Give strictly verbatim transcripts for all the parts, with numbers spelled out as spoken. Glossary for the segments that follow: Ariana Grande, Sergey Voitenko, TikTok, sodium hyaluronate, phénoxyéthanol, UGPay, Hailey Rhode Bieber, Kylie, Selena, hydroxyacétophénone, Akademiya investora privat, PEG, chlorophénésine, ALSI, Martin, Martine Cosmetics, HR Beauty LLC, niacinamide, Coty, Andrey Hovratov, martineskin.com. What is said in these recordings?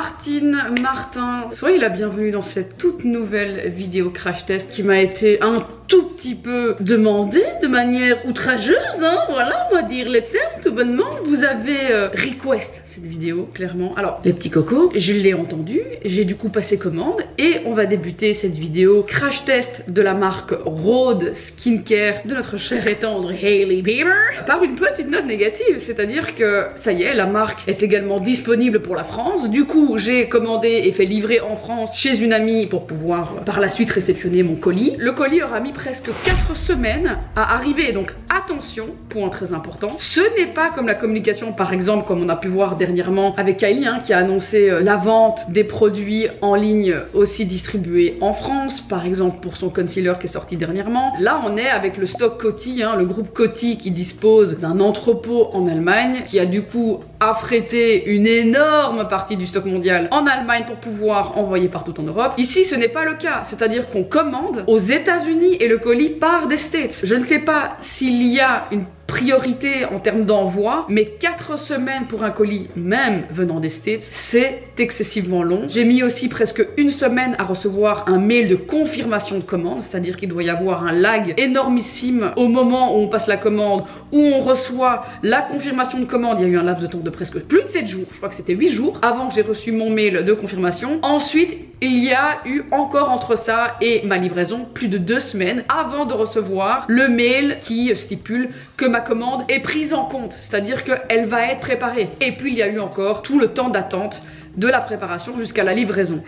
Martine, Martin, soyez la bienvenue dans cette toute nouvelle vidéo crash test qui m'a été un tout petit peu demandée de manière outrageuse, hein, voilà, on va dire les termes tout bonnement. Vous avez euh, request cette vidéo, clairement. Alors, les petits cocos, je l'ai entendu, j'ai du coup passé commande et on va débuter cette vidéo crash test de la marque Rhode Skincare de notre chère et tendre Hailey Bieber par une petite note négative, c'est-à-dire que ça y est, la marque est également disponible pour la France. Du coup, j'ai commandé et fait livrer en France chez une amie pour pouvoir euh, par la suite réceptionner mon colis. Le colis aura mis presque quatre semaines à arriver, donc attention, point très important, ce n'est pas comme la communication par exemple comme on a pu voir dernièrement avec Kylie, hein, qui a annoncé euh, la vente des produits en ligne aussi distribués en France, par exemple pour son concealer qui est sorti dernièrement. Là on est avec le stock Coty, hein, le groupe Coty qui dispose d'un entrepôt en Allemagne, qui a du coup affrété une énorme partie du stock mondial en Allemagne pour pouvoir envoyer partout en Europe. Ici ce n'est pas le cas, c'est-à-dire qu'on commande aux États-Unis et le colis part des States. Je ne sais pas s'il y a une priorité en termes d'envoi, mais quatre semaines pour un colis, même venant des States, c'est excessivement long. J'ai mis aussi presque une semaine à recevoir un mail de confirmation de commande, c'est-à-dire qu'il doit y avoir un lag énormissime au moment où on passe la commande, où on reçoit la confirmation de commande. Il y a eu un laps de temps de presque plus de sept jours, je crois que c'était huit jours, avant que j'ai reçu mon mail de confirmation. Ensuite, il y a eu encore entre ça et ma livraison plus de deux semaines avant de recevoir le mail qui stipule que ma commande est prise en compte, c'est-à-dire qu'elle va être préparée. Et puis il y a eu encore tout le temps d'attente de la préparation jusqu'à la livraison.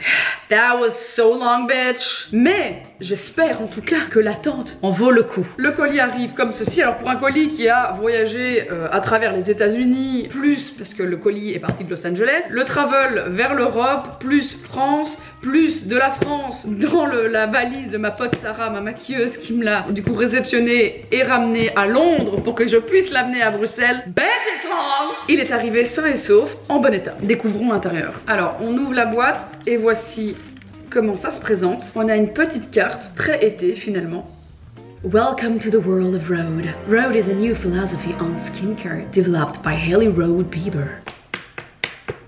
That was so long, bitch. Mais j'espère en tout cas que l'attente en vaut le coup. Le colis arrive comme ceci. Alors pour un colis qui a voyagé euh, à travers les États-Unis, plus parce que le colis est parti de Los Angeles, le travel vers l'Europe, plus France, plus de la France dans le, la valise de ma pote Sarah, ma maquilleuse, qui me l'a du coup réceptionné et ramené à Londres pour que je puisse l'amener à Bruxelles. Bitch, it's long. Il est arrivé sain et sauf, en bon état. Découvrons l'intérieur. Alors on ouvre la boîte et voici comment ça se présente. On a une petite carte, très été finalement. Welcome to the world of Rhode. Rhode is a new philosophy on skincare developed by Hailey Rhode Bieber.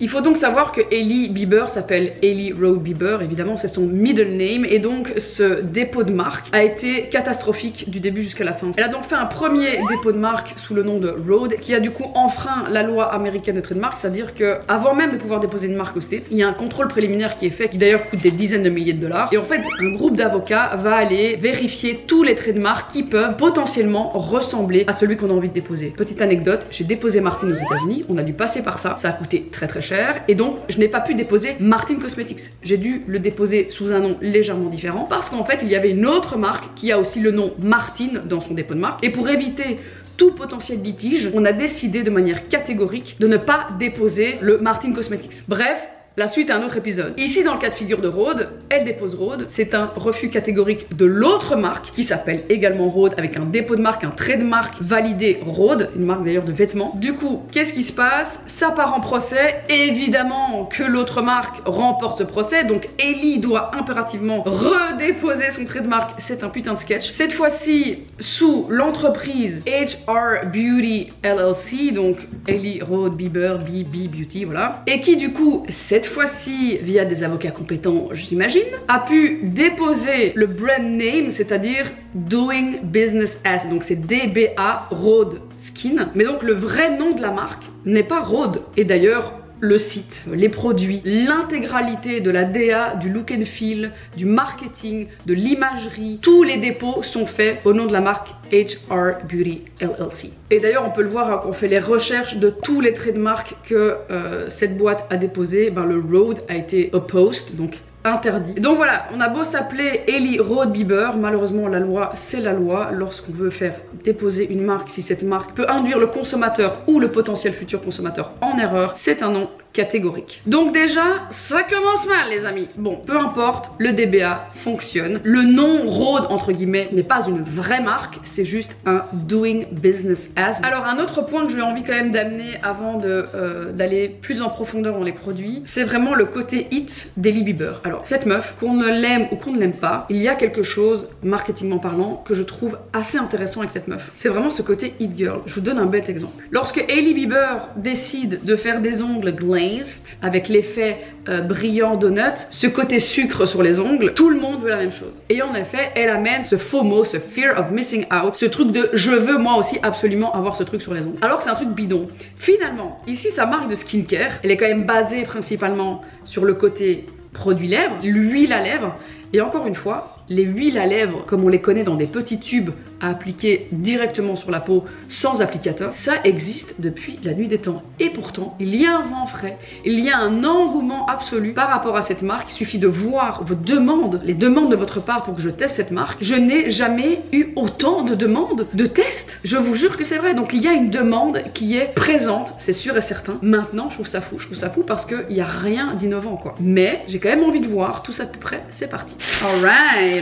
Il faut donc savoir que Hailey Bieber s'appelle Hailey Rhode Bieber, évidemment c'est son middle name, et donc ce dépôt de marque a été catastrophique du début jusqu'à la fin. Elle a donc fait un premier dépôt de marque sous le nom de Rhode, qui a du coup enfreint la loi américaine de trademark, c'est-à-dire que avant même de pouvoir déposer une marque aux States, il y a un contrôle préliminaire qui est fait, qui d'ailleurs coûte des dizaines de milliers de dollars, et en fait un groupe d'avocats va aller vérifier tous les trademarks qui peuvent potentiellement ressembler à celui qu'on a envie de déposer. Petite anecdote, j'ai déposé Martine aux États-Unis, on a dû passer par ça, ça a coûté très très cher, et donc je n'ai pas pu déposer Martine Cosmetics. J'ai dû le déposer sous un nom légèrement différent parce qu'en fait il y avait une autre marque qui a aussi le nom Martine dans son dépôt de marque, et pour éviter tout potentiel litige, on a décidé de manière catégorique de ne pas déposer le Martine Cosmetics. Bref, la suite à un autre épisode. Ici dans le cas de figure de Rhode, elle dépose Rhode, c'est un refus catégorique de l'autre marque qui s'appelle également Rhode, avec un dépôt de marque, un trait de marque validé Rhode, une marque d'ailleurs de vêtements. Du coup, qu'est-ce qui se passe? Ça part en procès, évidemment que l'autre marque remporte ce procès, donc Hailey doit impérativement redéposer son trait de marque, c'est un putain de sketch. Cette fois-ci sous l'entreprise H R Beauty L L C, donc Hailey Rhode Bieber, B B Beauty, voilà, et qui du coup, cette Cette fois-ci, via des avocats compétents, j'imagine, a pu déposer le brand name, c'est-à-dire Doing Business As, donc c'est D B A Rhode Skin. Mais donc le vrai nom de la marque n'est pas Rhode. Et d'ailleurs, le site, les produits, l'intégralité de la D A, du look and feel, du marketing, de l'imagerie, tous les dépôts sont faits au nom de la marque H R Beauty L L C. Et d'ailleurs on peut le voir, hein, quand on fait les recherches de tous les traits de marque que euh, cette boîte a déposé, ben, le Rhode a été opposed, donc interdit. Donc voilà, on a beau s'appeler Hailey Rhode Bieber, malheureusement la loi c'est la loi. Lorsqu'on veut faire déposer une marque, si cette marque peut induire le consommateur ou le potentiel futur consommateur en erreur, c'est un nom catégorique. Donc déjà, ça commence mal les amis. Bon, peu importe, le D B A fonctionne. Le nom Rhode entre guillemets n'est pas une vraie marque, c'est juste un doing business as. Alors un autre point que j'ai envie quand même d'amener avant de euh, d'aller plus en profondeur dans les produits, c'est vraiment le côté hit d'Hailey Bieber. Alors cette meuf, qu'on ne l'aime ou qu'on ne l'aime pas, il y a quelque chose, marketingment parlant, que je trouve assez intéressant avec cette meuf. C'est vraiment ce côté hit girl. Je vous donne un bête exemple. Lorsque Hailey Bieber décide de faire des ongles glam, Amazed, avec l'effet euh, brillant donut, ce côté sucre sur les ongles, tout le monde veut la même chose. Et en effet, elle amène ce FOMO, ce fear of missing out, ce truc de je veux moi aussi absolument avoir ce truc sur les ongles, alors que c'est un truc bidon. Finalement, ici, sa marque de skincare, elle est quand même basée principalement sur le côté produit lèvres, l'huile à lèvres, et encore une fois, les huiles à lèvres, comme on les connaît dans des petits tubes à appliquer directement sur la peau sans applicateur, ça existe depuis la nuit des temps. Et pourtant, il y a un vent frais, il y a un engouement absolu par rapport à cette marque. Il suffit de voir vos demandes, les demandes de votre part pour que je teste cette marque. Je n'ai jamais eu autant de demandes de tests. Je vous jure que c'est vrai. Donc il y a une demande qui est présente, c'est sûr et certain. Maintenant, je trouve ça fou, je trouve ça fou parce qu'il n'y a rien d'innovant, quoi. Mais j'ai quand même envie de voir tout ça de plus près. C'est parti. Alright.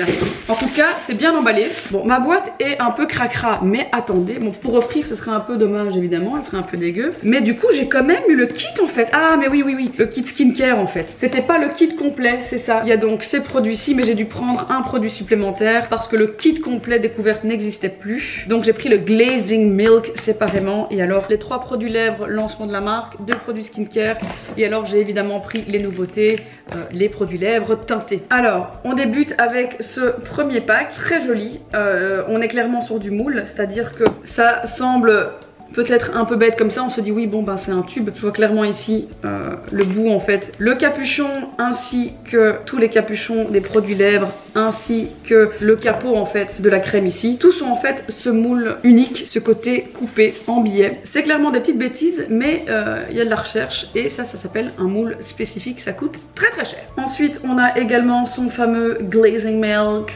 En tout cas, c'est bien emballé. Bon, ma boîte est un peu cracra, mais attendez, bon, pour offrir, ce serait un peu dommage, évidemment, elle serait un peu dégueu. Mais du coup, j'ai quand même eu le kit, en fait. Ah, mais oui, oui, oui, le kit skincare, en fait. C'était pas le kit complet, c'est ça. Il y a donc ces produits-ci, mais j'ai dû prendre un produit supplémentaire parce que le kit complet découverte n'existait plus. Donc, j'ai pris le Glazing Milk séparément. Et alors, les trois produits lèvres, lancement de la marque, deux produits skincare. Et alors, j'ai évidemment pris les nouveautés, euh, les produits lèvres teintés. Alors, on débute avec ce premier pack, très joli. Euh, on est clairement sur du moule, c'est-à-dire que ça semble peut-être un peu bête comme ça, on se dit oui bon ben c'est un tube. Je vois clairement ici euh, le bout en fait. Le capuchon ainsi que tous les capuchons des produits lèvres ainsi que le capot en fait de la crème ici. Tous sont en fait ce moule unique, ce côté coupé en billet. C'est clairement des petites bêtises mais il euh, y a de la recherche et ça, ça s'appelle un moule spécifique, ça coûte très très cher. Ensuite on a également son fameux Glazing Milk.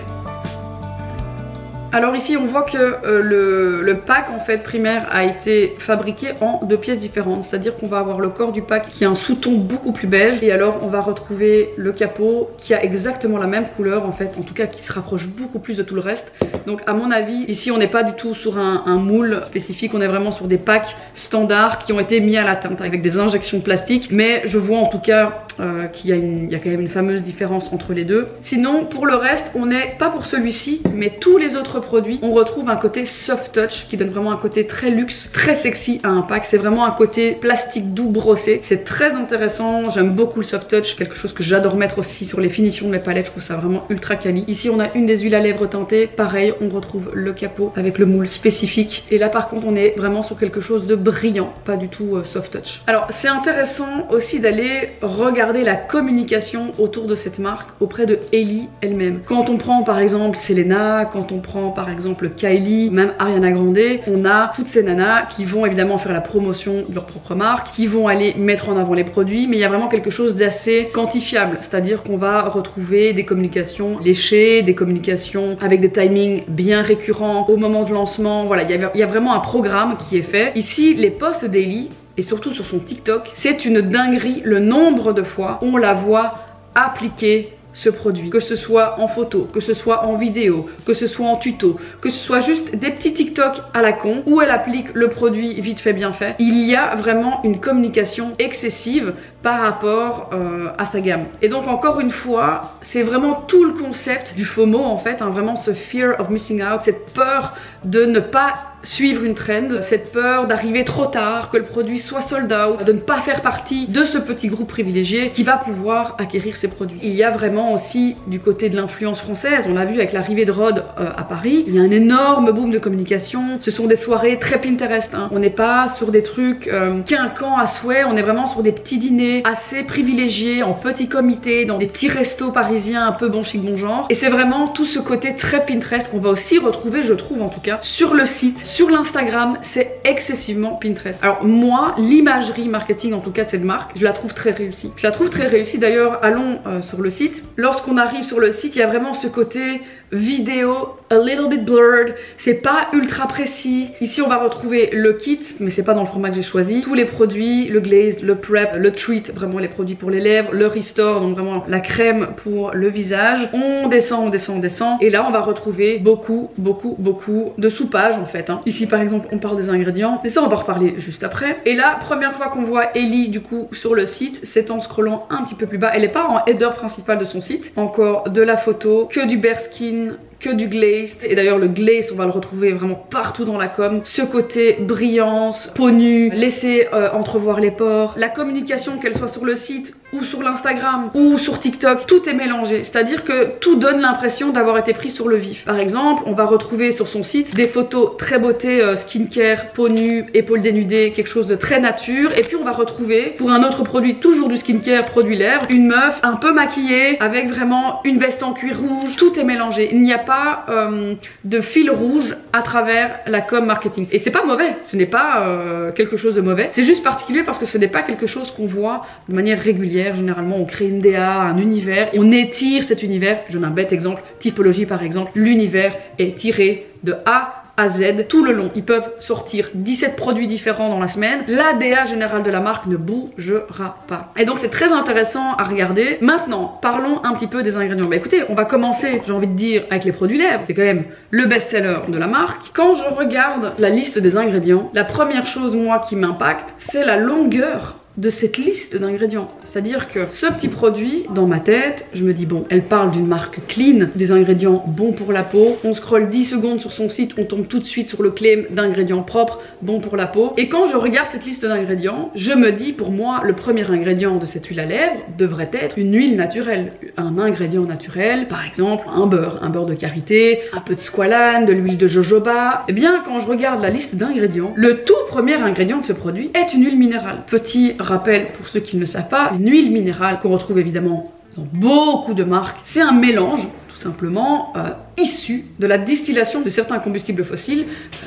Alors ici on voit que euh, le, le pack en fait primaire a été fabriqué en deux pièces différentes, c'est-à-dire qu'on va avoir le corps du pack qui a un sous-ton beaucoup plus beige et alors on va retrouver le capot qui a exactement la même couleur en fait, en tout cas qui se rapproche beaucoup plus de tout le reste. Donc à mon avis ici on n'est pas du tout sur un, un moule spécifique, on est vraiment sur des packs standards qui ont été mis à la teinte avec des injections de plastique, mais je vois en tout cas euh, qu'il y a une, il y a quand même une fameuse différence entre les deux. Sinon pour le reste on n'est pas pour celui-ci mais tous les autres produits, on retrouve un côté soft touch qui donne vraiment un côté très luxe, très sexy à un pack. C'est vraiment un côté plastique doux brossé, c'est très intéressant. J'aime beaucoup le soft touch, quelque chose que j'adore mettre aussi sur les finitions de mes palettes, je trouve ça vraiment ultra quali. Ici on a une des huiles à lèvres teintées, pareil on retrouve le capot avec le moule spécifique et là par contre on est vraiment sur quelque chose de brillant, pas du tout soft touch. Alors c'est intéressant aussi d'aller regarder la communication autour de cette marque auprès de Hailey elle-même. Quand on prend par exemple Selena, quand on prend par exemple Kylie, même Ariana Grande, on a toutes ces nanas qui vont évidemment faire la promotion de leur propre marque, qui vont aller mettre en avant les produits, mais il y a vraiment quelque chose d'assez quantifiable, c'est-à-dire qu'on va retrouver des communications léchées, des communications avec des timings bien récurrents au moment du lancement. Voilà, il y a, il y a vraiment un programme qui est fait. Ici, les posts daily et surtout sur son TikTok, c'est une dinguerie le nombre de fois on la voit appliquer ce produit, que ce soit en photo, que ce soit en vidéo, que ce soit en tuto, que ce soit juste des petits TikTok à la con où elle applique le produit vite fait bien fait. Il y a vraiment une communication excessive par rapport euh, à sa gamme. Et donc encore une fois, c'est vraiment tout le concept du FOMO en fait, hein, vraiment ce fear of missing out, cette peur de ne pas suivre une trend, cette peur d'arriver trop tard, que le produit soit sold out, de ne pas faire partie de ce petit groupe privilégié qui va pouvoir acquérir ses produits. Il y a vraiment aussi du côté de l'influence française, on l'a vu avec l'arrivée de Rhode euh, à Paris, il y a un énorme boom de communication, ce sont des soirées très Pinterest, hein. On n'est pas sur des trucs euh, quinquants à souhait, on est vraiment sur des petits dîners assez privilégiés, en petits comités, dans des petits restos parisiens un peu bon chic bon genre, et c'est vraiment tout ce côté très Pinterest qu'on va aussi retrouver, je trouve en tout cas, sur le site. Sur l'Instagram, c'est excessivement Pinterest. Alors moi, l'imagerie marketing en tout cas de cette marque, je la trouve très réussie. Je la trouve très réussie. D'ailleurs, allons euh, sur le site. Lorsqu'on arrive sur le site, il y a vraiment ce côté vidéo, a little bit blurred, c'est pas ultra précis. Ici on va retrouver le kit, mais c'est pas dans le format que j'ai choisi. Tous les produits, le glaze, le prep, le treat, vraiment les produits pour les lèvres, le restore, donc vraiment la crème pour le visage. On descend, on descend, on descend, et là on va retrouver beaucoup, beaucoup, beaucoup de soupage en fait. Hein. Ici par exemple on parle des ingrédients, mais ça on va reparler juste après. Et là, première fois qu'on voit Hailey du coup sur le site, c'est en scrollant un petit peu plus bas. Elle est pas en header principal de son site. Encore de la photo, que du bare skin, que du glaze, et d'ailleurs le glaze on va le retrouver vraiment partout dans la com. Ce côté brillance, peau nue, laisser euh, entrevoir les pores, la communication, qu'elle soit sur le site ou sur l'Instagram ou sur TikTok, tout est mélangé, c'est à dire que tout donne l'impression d'avoir été pris sur le vif. Par exemple, on va retrouver sur son site des photos très beauté, euh, skincare, peau nue, épaules dénudées, quelque chose de très nature, et puis on va retrouver pour un autre produit, toujours du skincare, produit lèvres, une meuf un peu maquillée avec vraiment une veste en cuir rouge. Tout est mélangé, il n'y a pas euh, de fil rouge à travers la com marketing, et c'est pas mauvais, ce n'est pas euh, quelque chose de mauvais, c'est juste particulier parce que ce n'est pas quelque chose qu'on voit de manière régulière. Généralement on crée une D A, un univers, on étire cet univers. Je donne un bête exemple, Typology par exemple, l'univers est tiré de A à Z tout le long. Ils peuvent sortir dix-sept produits différents dans la semaine. La D A générale de la marque ne bougera pas. Et donc c'est très intéressant à regarder. Maintenant, parlons un petit peu des ingrédients. Bah écoutez, on va commencer, j'ai envie de dire, avec les produits lèvres. C'est quand même le best-seller de la marque. Quand je regarde la liste des ingrédients, la première chose, moi, qui m'impacte, c'est la longueur de cette liste d'ingrédients. C'est-à-dire que ce petit produit, dans ma tête, je me dis bon, elle parle d'une marque clean, des ingrédients bons pour la peau, on scrolle dix secondes sur son site, on tombe tout de suite sur le claim d'ingrédients propres, bons pour la peau. Et quand je regarde cette liste d'ingrédients, je me dis pour moi, le premier ingrédient de cette huile à lèvres devrait être une huile naturelle, un ingrédient naturel, par exemple un beurre, un beurre de karité, un peu de squalane, de l'huile de jojoba. Et bien quand je regarde la liste d'ingrédients, le tout premier ingrédient de ce produit est une huile minérale. Petit rappel pour ceux qui ne le savent pas, une huile minérale qu'on retrouve évidemment dans beaucoup de marques, c'est un mélange tout simplement euh, issu de la distillation de certains combustibles fossiles,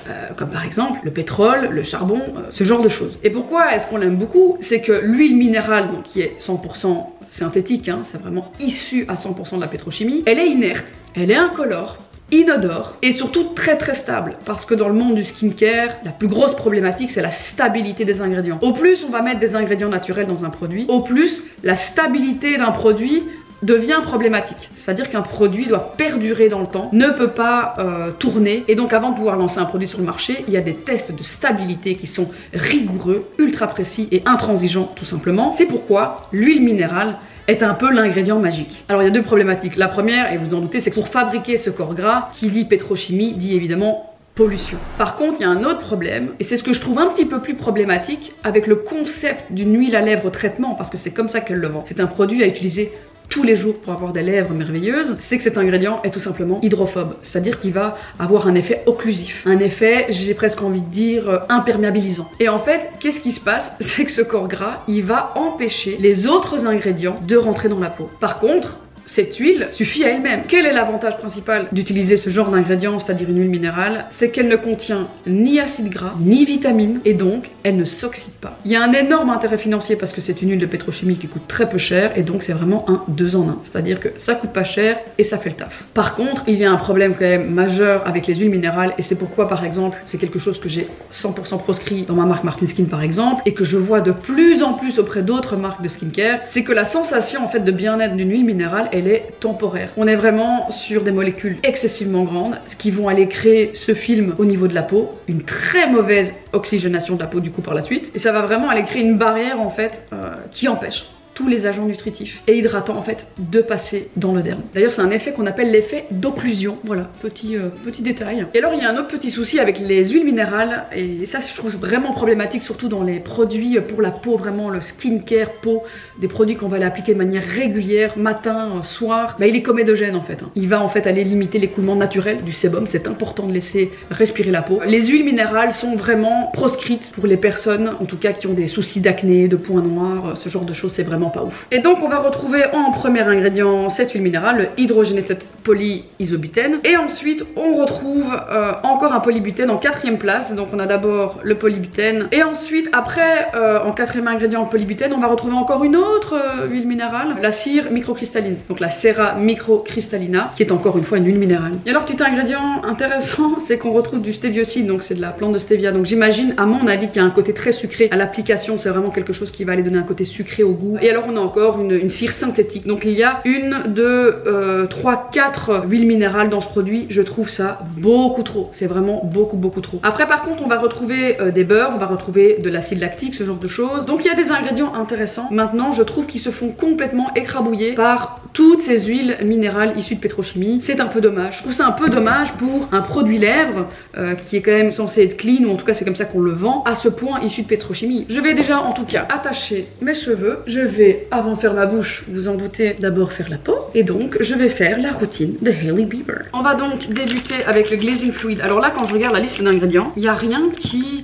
euh, comme par exemple le pétrole, le charbon, euh, ce genre de choses. Et pourquoi est-ce qu'on l'aime beaucoup? C'est que l'huile minérale, donc, qui est cent pour cent synthétique, hein, c'est vraiment issu à cent pour cent de la pétrochimie, elle est inerte, elle est incolore, inodore et surtout très très stable, parce que dans le monde du skincare, la plus grosse problématique c'est la stabilité des ingrédients. Au plus on va mettre des ingrédients naturels dans un produit, au plus la stabilité d'un produit devient problématique, c'est-à-dire qu'un produit doit perdurer dans le temps, ne peut pas euh, tourner, et donc avant de pouvoir lancer un produit sur le marché, il y a des tests de stabilité qui sont rigoureux, ultra précis et intransigeants tout simplement. C'est pourquoi l'huile minérale est un peu l'ingrédient magique. Alors il y a deux problématiques, la première, et vous en doutez, c'est que pour fabriquer ce corps gras, qui dit pétrochimie dit évidemment pollution. Par contre, il y a un autre problème, et c'est ce que je trouve un petit peu plus problématique avec le concept d'une huile à lèvres traitement, parce que c'est comme ça qu'elle le vend. C'est un produit à utiliser tous les jours pour avoir des lèvres merveilleuses, c'est que cet ingrédient est tout simplement hydrophobe, c'est-à-dire qu'il va avoir un effet occlusif, un effet, j'ai presque envie de dire, euh, imperméabilisant. Et en fait, qu'est-ce qui se passe? C'est que ce corps gras, il va empêcher les autres ingrédients de rentrer dans la peau. Par contre, cette huile suffit à elle-même. Quel est l'avantage principal d'utiliser ce genre d'ingrédient, c'est-à-dire une huile minérale? C'est qu'elle ne contient ni acide gras, ni vitamines, et donc elle ne s'oxyde pas. Il y a un énorme intérêt financier parce que c'est une huile de pétrochimie qui coûte très peu cher, et donc c'est vraiment un deux en un. C'est-à-dire que ça coûte pas cher et ça fait le taf. Par contre, il y a un problème quand même majeur avec les huiles minérales, et c'est pourquoi par exemple, c'est quelque chose que j'ai cent pour cent proscrit dans ma marque Martine Skin par exemple, et que je vois de plus en plus auprès d'autres marques de skincare, c'est que la sensation en fait de bien-être d'une huile minérale est elle est temporaire. On est vraiment sur des molécules excessivement grandes, ce qui vont aller créer ce film au niveau de la peau, une très mauvaise oxygénation de la peau du coup par la suite, et ça va vraiment aller créer une barrière en fait euh, qui empêche tous les agents nutritifs et hydratants en fait de passer dans le derme. D'ailleurs c'est un effet qu'on appelle l'effet d'occlusion, voilà, petit, euh, petit détail. Et alors il y a un autre petit souci avec les huiles minérales, et ça je trouve vraiment problématique surtout dans les produits pour la peau, vraiment le skincare peau, des produits qu'on va aller appliquer de manière régulière, matin, euh, soir, bah, il est comédogène en fait, hein. Il va en fait aller limiter l'écoulement naturel du sébum, c'est important de laisser respirer la peau. Les huiles minérales sont vraiment proscrites pour les personnes en tout cas qui ont des soucis d'acné, de points noirs, euh, ce genre de choses, c'est vraiment pas ouf. Et donc on va retrouver en premier ingrédient cette huile minérale, le hydrogenated polyisobutène, et ensuite on retrouve euh, encore un polybutène en quatrième place. Donc on a d'abord le polybutène, et ensuite après euh, en quatrième ingrédient le polybutène, on va retrouver encore une autre euh, huile minérale, la cire microcristalline, donc la Cera microcristallina, qui est encore une fois une huile minérale. Et alors petit ingrédient intéressant, c'est qu'on retrouve du stéviocide, donc c'est de la plante de stevia, donc j'imagine à mon avis qu'il y a un côté très sucré à l'application, c'est vraiment quelque chose qui va aller donner un côté sucré au goût. Et Et alors on a encore une, une cire synthétique. Donc il y a une, deux, euh, trois, quatre huiles minérales dans ce produit. Je trouve ça beaucoup trop. C'est vraiment beaucoup beaucoup trop. Après par contre on va retrouver euh, des beurres, on va retrouver de l'acide lactique, ce genre de choses. Donc il y a des ingrédients intéressants. Maintenant je trouve qu'ils se font complètement écrabouiller par toutes ces huiles minérales issues de pétrochimie. C'est un peu dommage. Je trouve ça un peu dommage pour un produit lèvres euh, qui est quand même censé être clean, ou en tout cas c'est comme ça qu'on le vend, à ce point issu de pétrochimie. Je vais déjà en tout cas attacher mes cheveux. Je vais, avant de faire ma bouche, vous en doutez, d'abord faire la peau. Et donc je vais faire la routine de Hailey Bieber. On va donc débuter avec le glazing fluid. Alors là quand je regarde la liste d'ingrédients, il n'y a rien qui...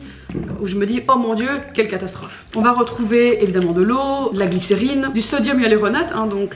où je me dis oh mon dieu quelle catastrophe. On va retrouver évidemment de l'eau, de la glycérine, du sodium hyaluronate, hein, donc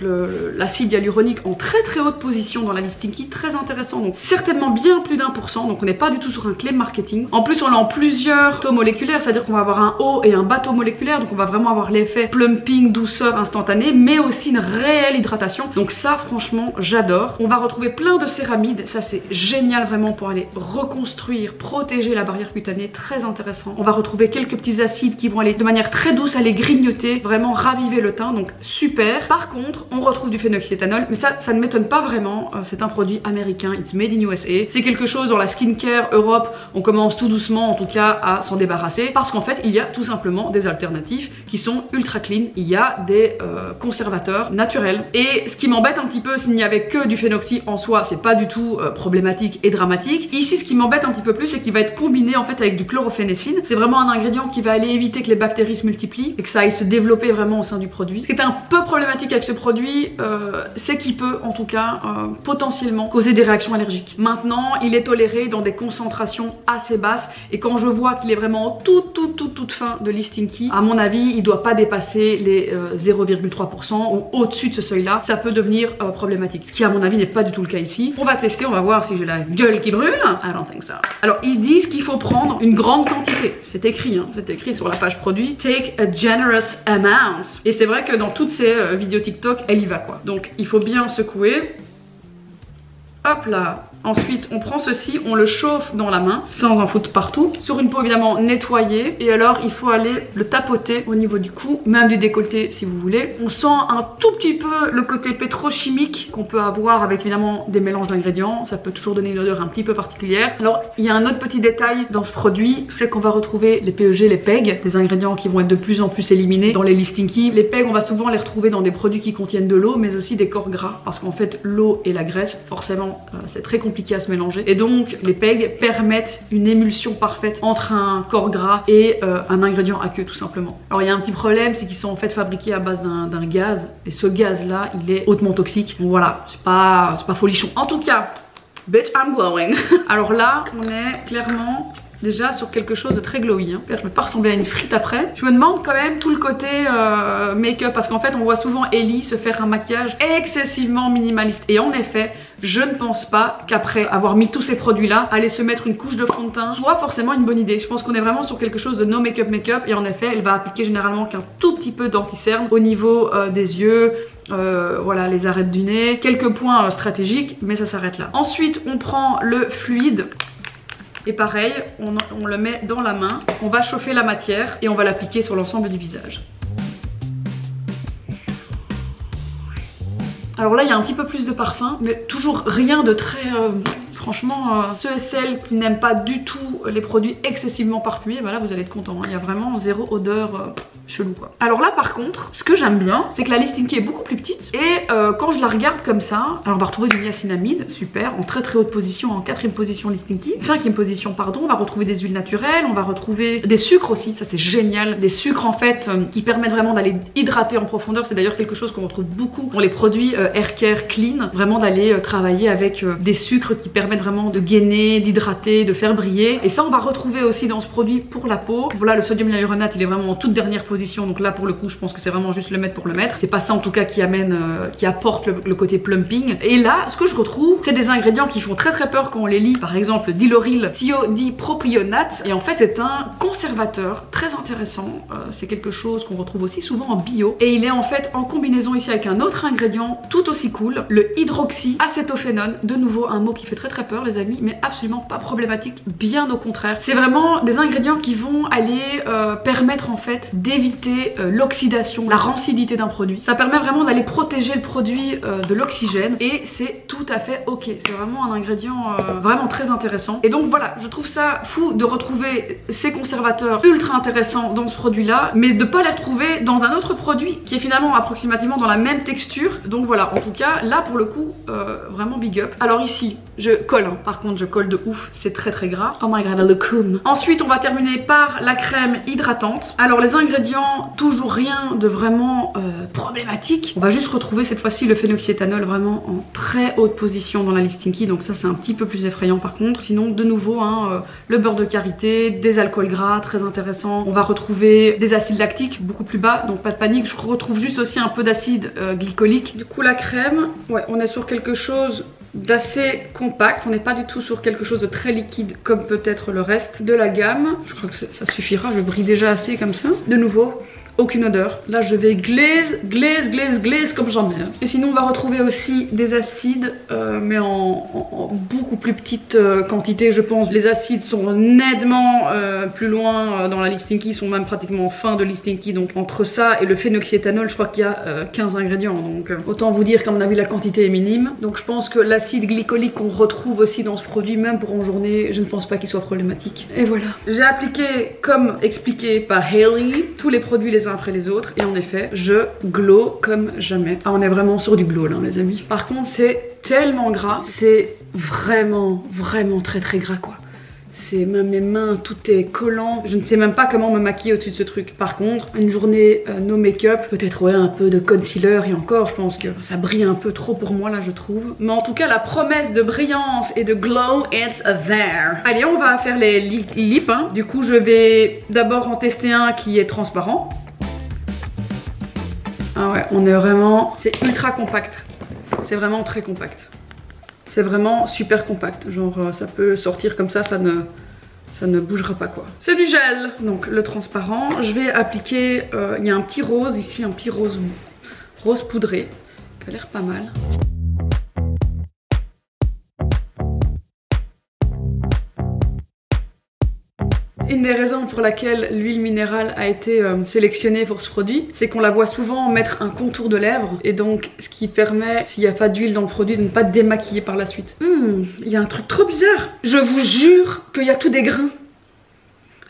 l'acide hyaluronique en très très haute position dans la liste Tinky, très intéressant, donc certainement bien plus d'un pour cent, donc on n'est pas du tout sur un claim marketing. En plus on l'a en plusieurs taux moléculaires, c'est à dire qu'on va avoir un haut et un bas taux moléculaire, donc on va vraiment avoir l'effet plumping, douceur instantanée, mais aussi une réelle hydratation, donc ça franchement j'adore. On va retrouver plein de céramides, ça c'est génial vraiment pour aller reconstruire, protéger la barrière cutanée, très intéressant. On va retrouver quelques petits acides qui vont aller de manière très douce aller grignoter, vraiment raviver le teint, donc super. Par contre, on retrouve du phénoxyéthanol, mais ça, ça ne m'étonne pas vraiment. Euh, c'est un produit américain, it's made in U S A. C'est quelque chose dans la skincare Europe, on commence tout doucement en tout cas à s'en débarrasser, parce qu'en fait, il y a tout simplement des alternatives qui sont ultra clean. Il y a des euh, conservateurs naturels. Et ce qui m'embête un petit peu, s'il n'y avait que du phénoxy en soi, c'est pas du tout euh, problématique et dramatique. Ici, ce qui m'embête un petit peu plus, c'est qu'il va être combiné en fait avec du chlorophénécine. C'est vraiment un ingrédient qui va aller éviter que les bactéries se multiplient et que ça aille se développer vraiment au sein du produit. Ce qui est un peu problématique avec ce produit, euh, c'est qu'il peut en tout cas euh, potentiellement causer des réactions allergiques. Maintenant, il est toléré dans des concentrations assez basses, et quand je vois qu'il est vraiment tout, tout, tout, toute fin de liste Tinky, à mon avis, il doit pas dépasser les euh, zéro virgule trois pour cent ou au-dessus de ce seuil-là, ça peut devenir euh, problématique. Ce qui à mon avis n'est pas du tout le cas ici. On va tester, on va voir si j'ai la gueule qui brûle. I don't think so. Alors ils disent qu'il faut prendre une grande quantité. C'est écrit, hein, c'est écrit sur la page produit. Take a generous amount. Et c'est vrai que dans toutes ces euh, vidéos TikTok, elle y va quoi. Donc il faut bien secouer. Hop là. Ensuite on prend ceci, on le chauffe dans la main sans en foutre partout, sur une peau évidemment nettoyée, et alors il faut aller le tapoter au niveau du cou, même du décolleté si vous voulez. On sent un tout petit peu le côté pétrochimique qu'on peut avoir avec évidemment des mélanges d'ingrédients, ça peut toujours donner une odeur un petit peu particulière. Alors il y a un autre petit détail dans ce produit, c'est qu'on va retrouver les P E G, les P E G, des ingrédients qui vont être de plus en plus éliminés dans les listes Tinky. Les P E G on va souvent les retrouver dans des produits qui contiennent de l'eau, mais aussi des corps gras, parce qu'en fait l'eau et la graisse forcément euh, c'est très compliqué compliqué à se mélanger, et donc les P E G permettent une émulsion parfaite entre un corps gras et euh, un ingrédient aqueux tout simplement. Alors il y a un petit problème, c'est qu'ils sont en fait fabriqués à base d'un gaz, et ce gaz là il est hautement toxique, donc voilà, c'est pas, c'est pas folichon. En tout cas, bitch I'm glowing. Alors là on est clairement déjà sur quelque chose de très glowy, hein. Je ne vais pas ressembler à une frite après. Je me demande quand même tout le côté euh, make-up, parce qu'en fait on voit souvent Hailey se faire un maquillage excessivement minimaliste, et en effet je ne pense pas qu'après avoir mis tous ces produits là, aller se mettre une couche de fond de teint soit forcément une bonne idée. Je pense qu'on est vraiment sur quelque chose de no make-up make-up, et en effet elle va appliquer généralement qu'un tout petit peu d'anticerne au niveau euh, des yeux, Euh, voilà, les arêtes du nez, quelques points euh, stratégiques, mais ça s'arrête là. Ensuite on prend le fluide, et pareil, on, on le met dans la main, on va chauffer la matière et on va l'appliquer sur l'ensemble du visage. Alors là il y a un petit peu plus de parfum, mais toujours rien de très... Euh... Franchement, euh, ceux et celles qui n'aiment pas du tout les produits excessivement parfumés, ben là vous allez être contents, hein. Il y a vraiment zéro odeur euh, chelou quoi. Alors là par contre, ce que j'aime bien, c'est que la liste Tinky est beaucoup plus petite, et euh, quand je la regarde comme ça, alors on va retrouver du niacinamide, super, en très très haute position, en quatrième position liste Tinky, cinquième position pardon, on va retrouver des huiles naturelles, on va retrouver des sucres aussi, ça c'est génial, des sucres en fait euh, qui permettent vraiment d'aller hydrater en profondeur, c'est d'ailleurs quelque chose qu'on retrouve beaucoup pour les produits euh, haircare clean, vraiment d'aller euh, travailler avec euh, des sucres qui permettent vraiment de gainer, d'hydrater, de faire briller, et ça on va retrouver aussi dans ce produit pour la peau. Voilà, le sodium hyaluronate il est vraiment en toute dernière position, donc là pour le coup je pense que c'est vraiment juste le mettre pour le mettre, c'est pas ça en tout cas qui amène, euh, qui apporte le, le côté plumping. Et là ce que je retrouve, c'est des ingrédients qui font très très peur quand on les lit, par exemple diloryl thiodipropionate, et en fait c'est un conservateur très intéressant, euh, c'est quelque chose qu'on retrouve aussi souvent en bio, et il est en fait en combinaison ici avec un autre ingrédient tout aussi cool, le hydroxyacétophénone, de nouveau un mot qui fait très très peur les amis, mais absolument pas problématique, bien au contraire. C'est vraiment des ingrédients qui vont aller euh, permettre en fait d'éviter éviter euh, l'oxydation, la rancidité d'un produit. Ça permet vraiment d'aller protéger le produit euh, de l'oxygène et c'est tout à fait ok. C'est vraiment un ingrédient euh, vraiment très intéressant. Et donc voilà, je trouve ça fou de retrouver ces conservateurs ultra intéressants dans ce produit-là, mais de ne pas les retrouver dans un autre produit qui est finalement approximativement dans la même texture. Donc voilà, en tout cas, là pour le coup, euh, vraiment big up. Alors ici, je colle, hein. Par contre je colle de ouf, c'est très très gras. Oh my god, le cum. Ensuite, on va terminer par la crème hydratante. Alors les ingrédients, toujours rien de vraiment euh, problématique. On va juste retrouver cette fois-ci le phénoxyéthanol vraiment en très haute position dans la liste Stinky, donc ça c'est un petit peu plus effrayant par contre. Sinon de nouveau, hein, euh, le beurre de karité, des alcools gras, très intéressant. On va retrouver des acides lactiques beaucoup plus bas, donc pas de panique. Je retrouve juste aussi un peu d'acide euh, glycolique. Du coup la crème, ouais, on est sur quelque chose d'assez compact, on n'est pas du tout sur quelque chose de très liquide comme peut-être le reste de la gamme. Je crois que ça suffira, je brille déjà assez comme ça. De nouveau, aucune odeur. Là je vais glaze, glaze, glaze, glaze comme j'en ai. Et sinon on va retrouver aussi des acides euh, mais en, en, en beaucoup plus petite euh, quantité je pense. Les acides sont nettement euh, plus loin euh, dans la liste Stinky, sont même pratiquement en fin de liste Stinky. Donc entre ça et le phénoxyéthanol je crois qu'il y a euh, quinze ingrédients. Donc euh, autant vous dire qu'à mon avis la quantité est minime. Donc je pense que l'acide glycolique qu'on retrouve aussi dans ce produit, même pour en journée, je ne pense pas qu'il soit problématique. Et voilà. J'ai appliqué comme expliqué par Hailey tous les produits les après les autres et en effet je glow comme jamais. Ah, on est vraiment sur du glow là les amis. Par contre c'est tellement gras, c'est vraiment vraiment très très gras quoi. C'est même mes mains, tout est collant. Je ne sais même pas comment me maquiller au-dessus de ce truc. Par contre, une journée euh, no make-up, peut-être ouais, un peu de concealer et encore, je pense que ça brille un peu trop pour moi là, je trouve. Mais en tout cas, la promesse de brillance et de glow, it's there. Allez, on va faire les li lips. Hein. Du coup, je vais d'abord en tester un qui est transparent. Ah ouais, on est vraiment... C'est ultra compact. C'est vraiment très compact. C'est vraiment super compact, genre ça peut sortir comme ça, ça ne, ça ne bougera pas quoi. C'est du gel, donc le transparent, je vais appliquer, euh, il y a un petit rose ici, un petit rose, rose poudré, qui a l'air pas mal. Une des raisons pour laquelle l'huile minérale a été euh, sélectionnée pour ce produit, c'est qu'on la voit souvent mettre un contour de lèvres et donc ce qui permet, s'il n'y a pas d'huile dans le produit, de ne pas démaquiller par la suite. Hum, il y a un truc trop bizarre. Je vous jure qu'il y a tous des grains.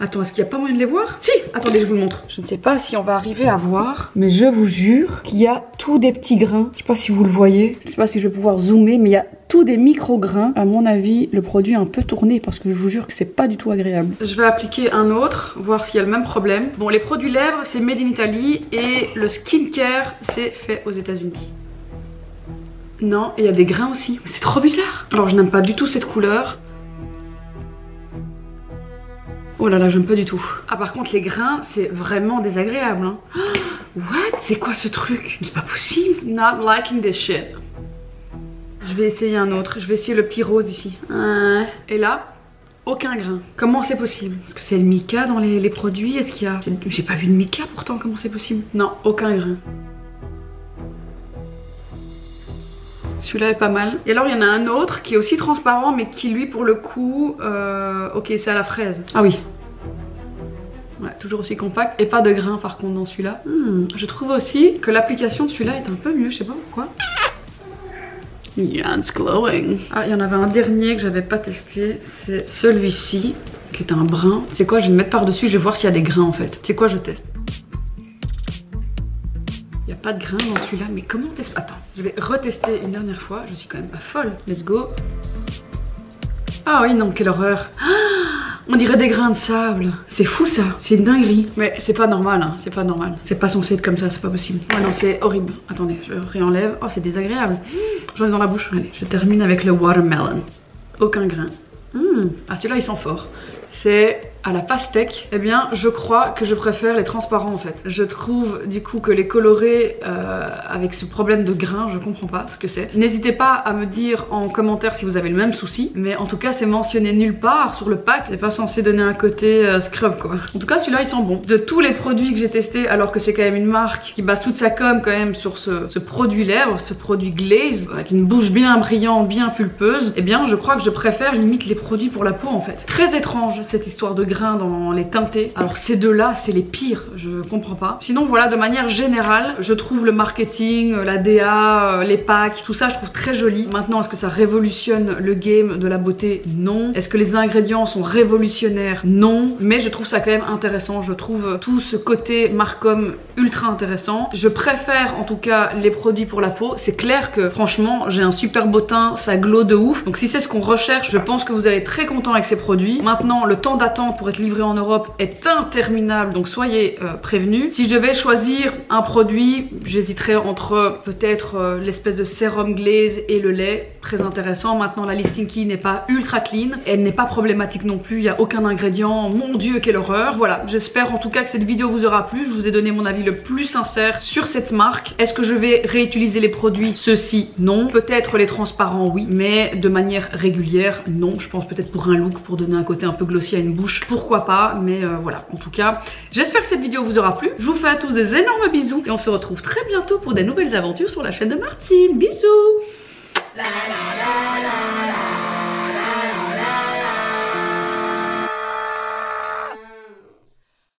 Attends, est-ce qu'il n'y a pas moyen de les voir? Si! Attendez, je vous le montre. Je ne sais pas si on va arriver à voir, mais je vous jure qu'il y a tous des petits grains. Je ne sais pas si vous le voyez. Je ne sais pas si je vais pouvoir zoomer, mais il y a tous des micro-grains. À mon avis, le produit est un peu tourné parce que je vous jure que c'est pas du tout agréable. Je vais appliquer un autre, voir s'il y a le même problème. Bon, les produits lèvres, c'est made in Italy et le skincare, c'est fait aux États-Unis. Non, et il y a des grains aussi. C'est trop bizarre. Alors, je n'aime pas du tout cette couleur. Oh là là, j'aime pas du tout. Ah par contre les grains, c'est vraiment désagréable. Hein. What? C'est quoi ce truc? C'est pas possible. Not liking this shit. Je vais essayer un autre. Je vais essayer le petit rose ici. Et là, aucun grain. Comment c'est possible? Est-ce que c'est le mica dans les, les produits? Est-ce qu'il y a... J'ai pas vu de mica pourtant, comment c'est possible? Non, aucun grain. Celui-là est pas mal. Et alors il y en a un autre qui est aussi transparent mais qui lui pour le coup... Euh... Ok, c'est à la fraise. Ah oui. Ouais, toujours aussi compact et pas de grains par contre dans celui-là. Hmm, je trouve aussi que l'application de celui-là est un peu mieux, je sais pas pourquoi. Yeah, it's glowing. Ah, il y en avait un dernier que j'avais pas testé, c'est celui-ci qui est un brun. Tu sais quoi, je vais me mettre par-dessus, je vais voir s'il y a des grains en fait. Tu sais quoi, je teste. Il n'y a pas de grain dans celui-là, mais comment t'es... Attends, je vais retester une dernière fois, je suis quand même pas folle. Let's go. Ah oui, non, quelle horreur. Ah, on dirait des grains de sable. C'est fou ça, c'est une dinguerie. Mais c'est pas normal, hein. C'est pas normal. C'est pas censé être comme ça, c'est pas possible. Ah non, c'est horrible. Attendez, je réenlève. Oh, c'est désagréable. J'en ai dans la bouche. Allez, je termine avec le watermelon. Aucun grain. Mmh. Ah, celui-là, il sent fort. C'est... à la pastèque, eh bien je crois que je préfère les transparents en fait. Je trouve du coup que les colorés euh, avec ce problème de grain, je comprends pas ce que c'est. N'hésitez pas à me dire en commentaire si vous avez le même souci, mais en tout cas c'est mentionné nulle part sur le pack, c'est pas censé donner un côté euh, scrub quoi. En tout cas celui-là il sent bon. De tous les produits que j'ai testés, alors que c'est quand même une marque qui base toute sa com quand même sur ce, ce produit lèvres, ce produit glaze, avec une bouche bien brillante, bien pulpeuse, eh bien je crois que je préfère limite les produits pour la peau en fait. Très étrange cette histoire de grains dans les teintés. Alors ces deux-là, c'est les pires, je comprends pas. Sinon voilà, de manière générale, je trouve le marketing, la D A, les packs, tout ça je trouve très joli. Maintenant, est-ce que ça révolutionne le game de la beauté? Non. Est-ce que les ingrédients sont révolutionnaires? Non. Mais je trouve ça quand même intéressant, je trouve tout ce côté Marcom ultra intéressant. Je préfère en tout cas les produits pour la peau. C'est clair que franchement, j'ai un super beau teint, ça glow de ouf. Donc si c'est ce qu'on recherche, je pense que vous allez être très content avec ces produits. Maintenant, le temps d'attente pour être livré en Europe est interminable, donc soyez euh, prévenus. Si je devais choisir un produit, j'hésiterais entre peut-être euh, l'espèce de sérum glaze et le lait, très intéressant. Maintenant, la listing key n'est pas ultra clean, elle n'est pas problématique non plus, il n'y a aucun ingrédient, mon dieu quelle horreur. Voilà, j'espère en tout cas que cette vidéo vous aura plu, je vous ai donné mon avis le plus sincère sur cette marque. Est-ce que je vais réutiliser les produits? Ceux-ci, non. Peut-être les transparents, oui, mais de manière régulière, non. Je pense peut-être pour un look, pour donner un côté un peu glossy à une bouche, pourquoi pas, mais euh, voilà. En tout cas, j'espère que cette vidéo vous aura plu. Je vous fais à tous des énormes bisous et on se retrouve très bientôt pour des nouvelles aventures sur la chaîne de Martine. Bisous. La, la, la, la.